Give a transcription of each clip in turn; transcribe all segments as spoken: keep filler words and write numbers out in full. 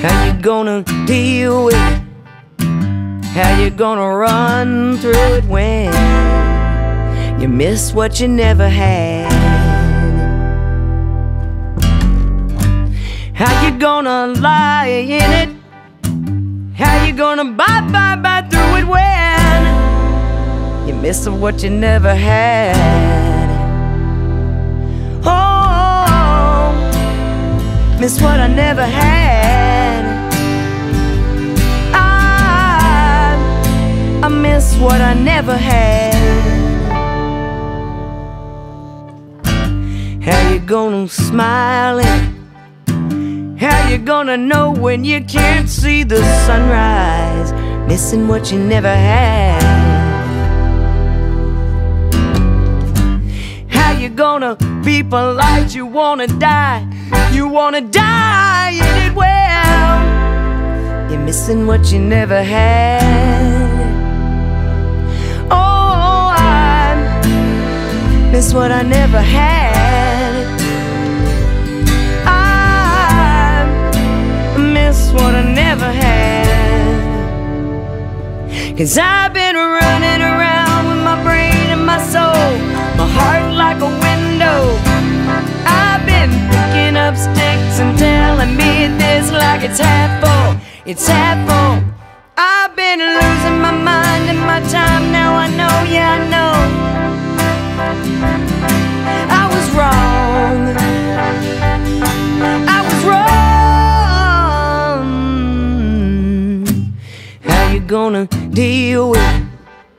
How you gonna deal with it? How you gonna run through it when you miss what you never had? How you gonna lie in it? How you gonna bye bye bye through it when you miss what you never had? Oh, miss what I never had. I miss what I never had. How you gonna smile at it? How you gonna know when you can't see the sunrise? Missing what you never had. How you gonna be polite? You wanna die, you wanna die in it well. You're missing what you never had. Miss what I never had. I miss what I never had. Cause I've been running around with my brain and my soul, my heart like a window. I've been picking up sticks and telling me this like it's half full, it's half full. I've been losing my mind and my time. Now I know, yeah I know, I was wrong, I was wrong. How you gonna deal with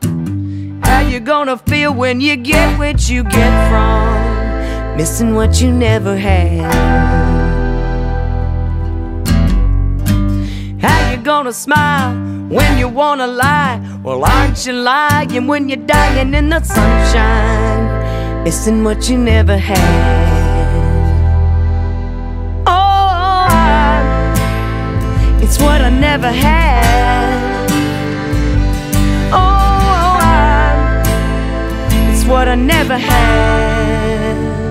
it? How you gonna feel when you get what you get from missing what you never had? How you gonna smile when you wanna lie? Well, aren't you lying when you're dying in the sunshine? Missing what you never had. Oh, I, it's what I never had. Oh, I, it's what I never had.